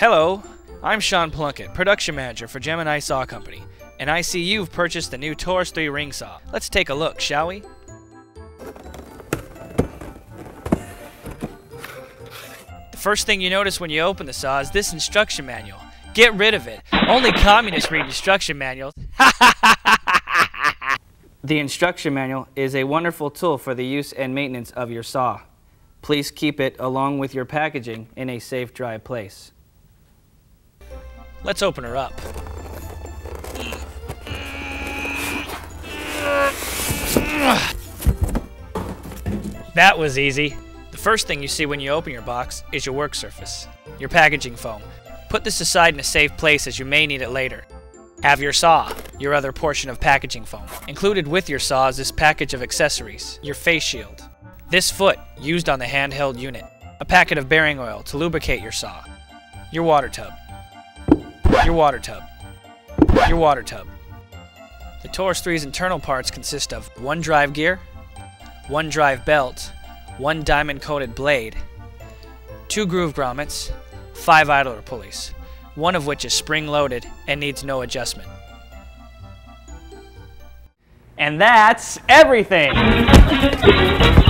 Hello, I'm Sean Plunkett, Production Manager for Gemini Saw Company, and I see you've purchased the new Taurus 3 ring saw. Let's take a look, shall we? The first thing you notice when you open the saw is this instruction manual. Get rid of it. Only communists read instruction manuals. The instruction manual is a wonderful tool for the use and maintenance of your saw. Please keep it, along with your packaging, in a safe, dry place. Let's open her up. That was easy. The first thing you see when you open your box is your work surface, your packaging foam. Put this aside in a safe place as you may need it later. Have your saw, your other portion of packaging foam. Included with your saw is this package of accessories, your face shield, this foot used on the handheld unit, a packet of bearing oil to lubricate your saw, your water tub. Your water tub. Your water tub. The Taurus 3's internal parts consist of one drive gear, one drive belt, one diamond-coated blade, two groove grommets, 5 idler pulleys, one of which is spring-loaded and needs no adjustment. And that's everything!